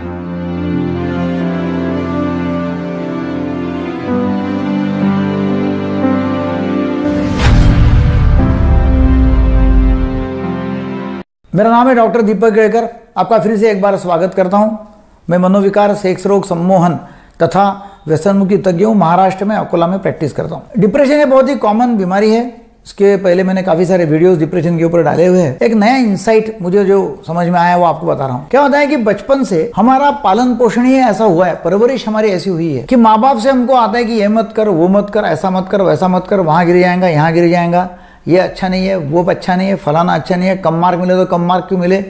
मेरा नाम है डॉक्टर दीपक केलकर। आपका फिर से एक बार स्वागत करता हूं। मैं मनोविकार, सेक्स रोग, सम्मोहन तथा व्यसनमुक्ति तज्ञ हूं। महाराष्ट्र में अकोला में प्रैक्टिस करता हूं। डिप्रेशन एक बहुत ही कॉमन बीमारी है। इसके पहले मैंने काफ़ी सारे वीडियोस डिप्रेशन के ऊपर डाले हुए हैं। एक नया इंसाइट मुझे जो समझ में आया वो आपको बता रहा हूँ। क्या होता है कि बचपन से हमारा पालन पोषण ही ऐसा हुआ है, परवरिश हमारी ऐसी हुई है कि माँ बाप से हमको आता है कि ये मत कर, वो मत कर, ऐसा मत कर, वैसा मत कर, वहाँ गिर जाएगा, यहाँ गिर जाएगा, ये अच्छा नहीं है, वो अच्छा नहीं है, फलाना अच्छा नहीं है, कम मार्क मिले तो कम मार्क क्यों मिले,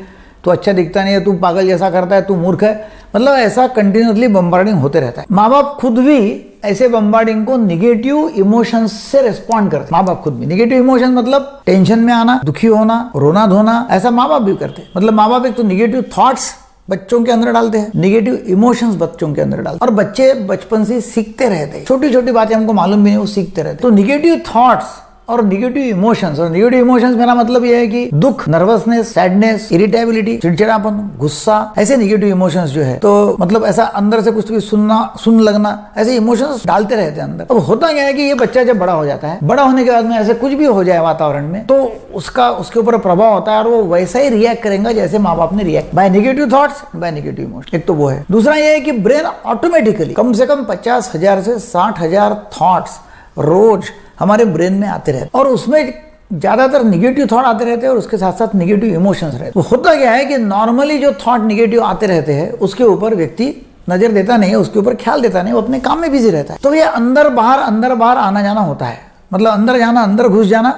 तो अच्छा दिखता नहीं है, तू पागल जैसा करता है, तू मूर्ख है। मतलब ऐसा कंटिन्यूसली बम्बार्डिंग होते रहता है। माँ बाप खुद भी ऐसे बम्बार्डिंग को निगेटिव इमोशंस से रिस्पॉन्ड करते हैं। माँ बाप खुद भी निगेटिव इमोशन मतलब टेंशन में आना, दुखी होना, रोना धोना, ऐसा माँ बाप भी करते हैं। मतलब माँ बाप एक तो निगेटिव थॉट्स बच्चों के अंदर डालते हैं, निगेटिव इमोशंस बच्चों के अंदर डालते हैं, और बच्चे बचपन से सीखते रहते हैं। छोटी छोटी बातें हमको मालूम भी नहीं, वो सीखते रहते हैं। तो निगेटिव थॉट्स और निगेटिव इमोशंस, और निगेटिव इमोशंस मेरा मतलब यह है कि दुख, नर्वसनेस, सैडनेस, इरिटेबिलिटी, चिड़चिड़ापन, गुस्सा, ऐसे निगेटिव इमोशंस जो है, तो मतलब ऐसा अंदर से कुछ भी सुन लगना, ऐसे इमोशंस डालते रहते हैं अंदर। अब होता क्या है कि ये बच्चा जब बड़ा हो जाता है, बड़ा होने के बाद में ऐसे कुछ भी हो जाए वातावरण में, तो उसका उसके ऊपर प्रभाव होता है और वो वैसा ही रिएक्ट करेगा जैसे माँ बाप ने react, by negative thoughts, by negative emotion. एक तो वो है। दूसरा ये है कि ब्रेन ऑटोमेटिकली कम से कम 50,000 से 60,000 थॉट्स रोज हमारे ब्रेन में आते रहते हैं, और उसमें ज़्यादातर निगेटिव थॉट आते रहते हैं और उसके साथ साथ निगेटिव इमोशंस रहते हैं। तो होता क्या है कि नॉर्मली जो थॉट निगेटिव आते रहते हैं उसके ऊपर व्यक्ति नज़र देता नहीं है, उसके ऊपर ख्याल देता नहीं, वो अपने काम में बिजी रहता है। तो ये अंदर बाहर आना जाना होता है। मतलब अंदर जाना, अंदर घुस जाना,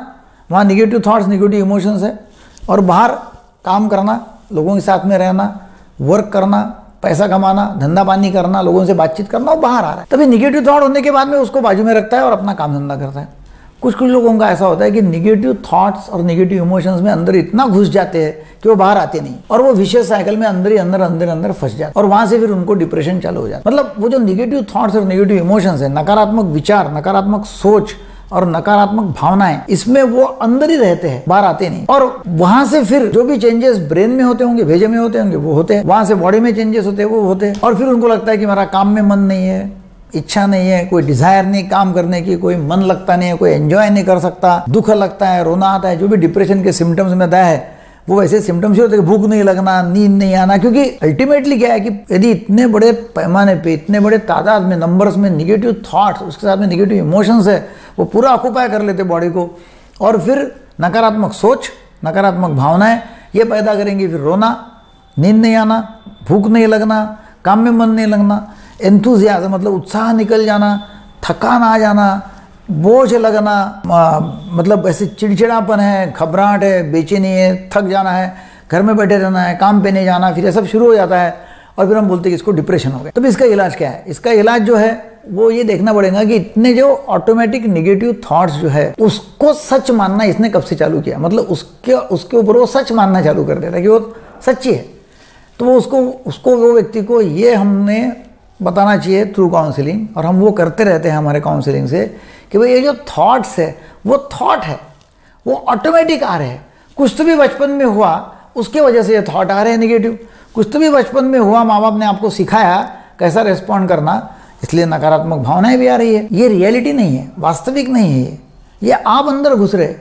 वहाँ निगेटिव थॉट्स, निगेटिव इमोशंस है, और बाहर काम करना, लोगों के साथ में रहना, वर्क करना, पैसा कमाना, धंधा पानी करना, लोगों से बातचीत करना, वो बाहर आ रहा है। तभी निगेटिव थॉट होने के बाद में उसको बाजू में रखता है और अपना काम धंधा करता है। कुछ कुछ लोगों का ऐसा होता है कि निगेटिव थॉट्स और निगेटिव इमोशंस में अंदर इतना घुस जाते हैं कि वो बाहर आते नहीं, और वो विशेष साइकिल में अंदर ही अंदर अंदर अंदर फंस जाते, और वहाँ से फिर उनको डिप्रेशन चालू हो जाता है। मतलब वो जो निगेटिव थॉट्स और निगेटिव इमोशंस है, नकारात्मक विचार, नकारात्मक सोच और नकारात्मक भावनाएं, इसमें वो अंदर ही रहते हैं, बाहर आते नहीं, और वहां से फिर जो भी चेंजेस ब्रेन में होते होंगे, भेजे में होते होंगे, वो होते हैं, वहां से बॉडी में चेंजेस होते हैं, वो होते हैं, और फिर उनको लगता है कि मेरा काम में मन नहीं है, इच्छा नहीं है, कोई डिजायर नहीं काम करने की, कोई मन लगता नहीं है, कोई एंजॉय नहीं कर सकता, दुख लगता है, रोना आता है, जो भी डिप्रेशन के सिम्टम्स में आता है वो वैसे सिम्टम्स ही होते हैं। भूख नहीं लगना, नींद नहीं आना, क्योंकि अल्टीमेटली क्या है कि यदि इतने बड़े पैमाने पे, इतने बड़े तादाद में, नंबर्स में निगेटिव थॉट्स, उसके साथ में निगेटिव इमोशंस है, वो पूरा ऑक्यूपाई कर लेते बॉडी को, और फिर नकारात्मक सोच, नकारात्मक भावनाएं ये पैदा करेंगी फिर रोना, नींद नहीं आना, भूख नहीं लगना, काम में मन नहीं लगना, एंथुजियाज्म मतलब उत्साह निकल जाना, थकान आ जाना, बोझ लगना, मतलब ऐसे चिड़चिड़ापन है, घबराहट है, बेचैनी है, थक जाना है, घर में बैठे रहना है, काम पे नहीं जाना, फिर ये सब शुरू हो जाता है, और फिर हम बोलते हैं कि इसको डिप्रेशन हो गया। तो इसका इलाज क्या है? इसका इलाज जो है वो ये देखना पड़ेगा कि इतने जो ऑटोमेटिक निगेटिव थॉट्स जो है उसको सच मानना इसने कब से चालू किया। मतलब उसके ऊपर वो सच मानना चालू कर देता है कि वो सच्ची है। तो वो उसको वो व्यक्ति को ये हमने बताना चाहिए थ्रू काउंसलिंग, और हम वो करते रहते हैं हमारे काउंसलिंग से, कि भाई ये जो थॉट्स है वो थॉट है, वो ऑटोमेटिक आ रहे हैं। कुछ तो भी बचपन में हुआ उसके वजह से ये थॉट आ रहे हैं निगेटिव, कुछ तो भी बचपन में हुआ, माँ बाप ने आपको सिखाया कैसा रिस्पॉन्ड करना, इसलिए नकारात्मक भावनाएं भी आ रही है। ये रियलिटी नहीं है, वास्तविक नहीं है, ये आप अंदर घुस रहे,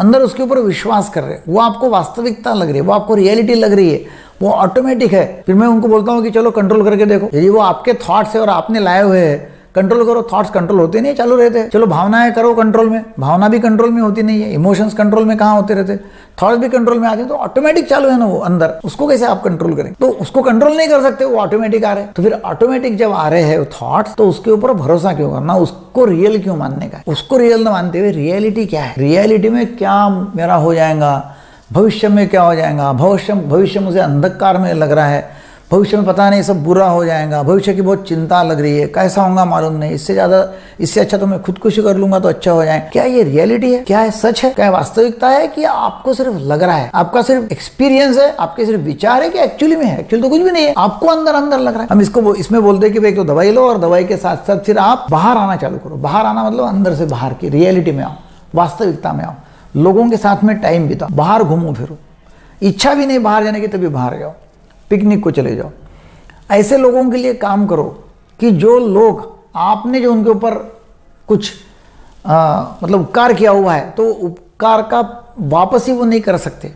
अंदर उसके ऊपर विश्वास कर रहे हैं, वो आपको वास्तविकता लग रही है, वो आपको रियलिटी लग रही है, वो ऑटोमेटिक है। फिर मैं उनको बोलता हूँ कि चलो कंट्रोल करके देखो, यदि वो आपके थॉट्स है और आपने लाए हुए हैं, कंट्रोल करो। थॉट्स कंट्रोल होते नहीं, चालू रहते हैं। चलो भावनाएं करो कंट्रोल में, भावना भी कंट्रोल में होती नहीं है, इमोशंस कंट्रोल में कहाँ होते रहते, थॉट्स भी कंट्रोल में आते हैं, तो ऑटोमेटिक चालू है ना वो अंदर, उसको कैसे आप कंट्रोल करें? तो उसको कंट्रोल नहीं कर सकते, वो ऑटोमेटिक आ रहे हैं। तो फिर ऑटोमेटिक जब आ रहे हैं थॉट्स, तो उसके ऊपर भरोसा क्यों करना, उसको रियल क्यों मानने का? उसको रियल न मानते हुए रियलिटी क्या है, रियलिटी में क्या मेरा हो जाएगा, भविष्य में क्या हो जाएगा, भविष्य मुझे अंधकार में लग रहा है, भविष्य में पता नहीं सब बुरा हो जाएगा, भविष्य की बहुत चिंता लग रही है, कैसा होगा मालूम नहीं, इससे अच्छा तो मैं खुदकुशी कर लूंगा तो अच्छा हो जाए। क्या ये रियलिटी है? क्या ये सच है? क्या वास्तविकता है कि आपको सिर्फ लग रहा है, आपका सिर्फ एक्सपीरियंस है, आपके सिर्फ विचार है, कि एक्चुअली में है? एक्चुअली तो कुछ भी नहीं है, आपको अंदर अंदर लग रहा है। हम इसको इसमें बोलते हैं कि भाई एक तो दवाई लो, और दवाई के साथ साथ फिर आप बाहर आना चालू करो। बाहर आना मतलब अंदर से बाहर की रियलिटी में आओ, वास्तविकता में आओ, लोगों के साथ में टाइम बिताओ, बाहर घूमो फिरो, इच्छा भी नहीं बाहर जाने की तभी बाहर जाओ, पिकनिक को चले जाओ, ऐसे लोगों के लिए काम करो कि जो लोग आपने जो उनके ऊपर कुछ मतलब उपकार किया हुआ है तो उपकार का वापस ही वो नहीं कर सकते।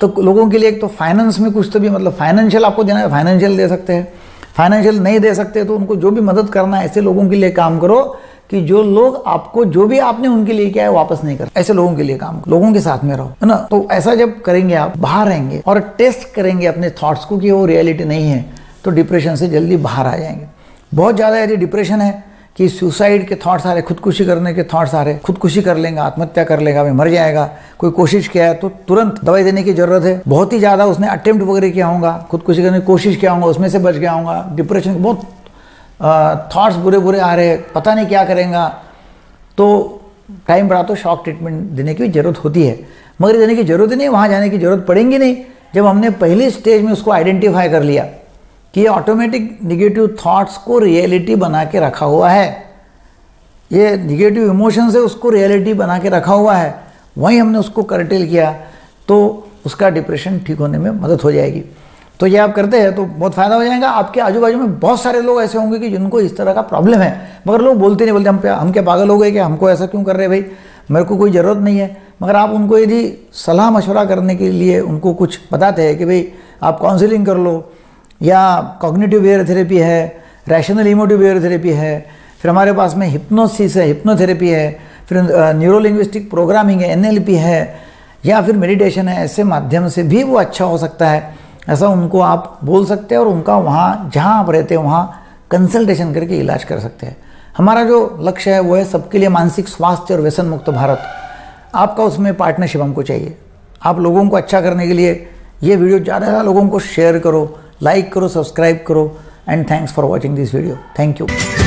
तो लोगों के लिए एक तो फाइनेंस में कुछ तो भी मतलब फाइनेंशियल आपको देना है, फाइनेंशियल दे सकते हैं, फाइनेंशियल नहीं दे सकते तो उनको जो भी मदद करना है ऐसे लोगों के लिए काम करो कि जो लोग आपको जो भी आपने उनके लिए किया है वापस नहीं कर, ऐसे लोगों के लिए काम करो, लोगों के साथ में रहो, है ना। तो ऐसा जब करेंगे आप बाहर रहेंगे और टेस्ट करेंगे अपने थॉट्स को कि वो रियलिटी नहीं है तो डिप्रेशन से जल्दी बाहर आ जाएंगे। बहुत ज़्यादा यदि डिप्रेशन है कि सुसाइड के थॉट्स आ रहे, खुदकुशी करने के थॉट्स आ रहे, खुदकुशी कर लेंगे, आत्महत्या कर लेगा, मैं मर जाएगा, कोई कोशिश किया है तो तुरंत दवाई देने की ज़रूरत है। बहुत ही ज़्यादा उसने अटेम्प्ट वगैरह किया होगा, खुदकुशी करने की कोशिश किया होगा, उसमें से बच गया होगा, डिप्रेशन के बहुत थॉट्स बुरे बुरे आ रहे, पता नहीं क्या करेंगे, तो टाइम पर तो शॉक ट्रीटमेंट देने की ज़रूरत होती है। मगर देने की ज़रूरत ही नहीं, वहाँ जाने की ज़रूरत पड़ेगी नहीं। जब हमने पहली स्टेज में उसको आइडेंटिफाई कर लिया कि ये ऑटोमेटिक निगेटिव थॉट्स को रियलिटी बना के रखा हुआ है, ये निगेटिव इमोशंस है उसको रियलिटी बना के रखा हुआ है, वहीं हमने उसको कर्टेल किया तो उसका डिप्रेशन ठीक होने में मदद हो जाएगी। तो ये आप करते हैं तो बहुत फ़ायदा हो जाएगा। आपके आजू बाजू में बहुत सारे लोग ऐसे होंगे कि जिनको इस तरह का प्रॉब्लम है मगर लोग बोलते नहीं, बोलते हम क्या पागल हो गए कि हमको ऐसा क्यों कर रहे भाई, मेरे को कोई ज़रूरत नहीं है। मगर आप उनको यदि सलाह मशवरा करने के लिए उनको कुछ बताते हैं कि भाई आप काउंसिलिंग कर लो, या कॉग्निटिव बिहेवियर थेरेपी है, रैशनल इमोटिव बिहेवियर थेरेपी है, फिर हमारे पास में हिप्नोसिस है, हिप्नोथेरेपी है, फिर न्यूरोलिंग्विस्टिक प्रोग्रामिंग है, NLP है, या फिर मेडिटेशन है, ऐसे माध्यम से भी वो अच्छा हो सकता है। ऐसा उनको आप बोल सकते हैं और उनका वहाँ जहाँ आप रहते हैं वहाँ कंसल्टेशन करके इलाज कर सकते हैं। हमारा जो लक्ष्य है वो है सबके लिए मानसिक स्वास्थ्य और व्यसन मुक्त भारत। आपका उसमें पार्टनरशिप हमको चाहिए। आप लोगों को अच्छा करने के लिए ये वीडियो ज़्यादा से ज़्यादा लोगों को शेयर करो, लाइक करो, सब्सक्राइब करो। And thanks for watching this video. Thank you.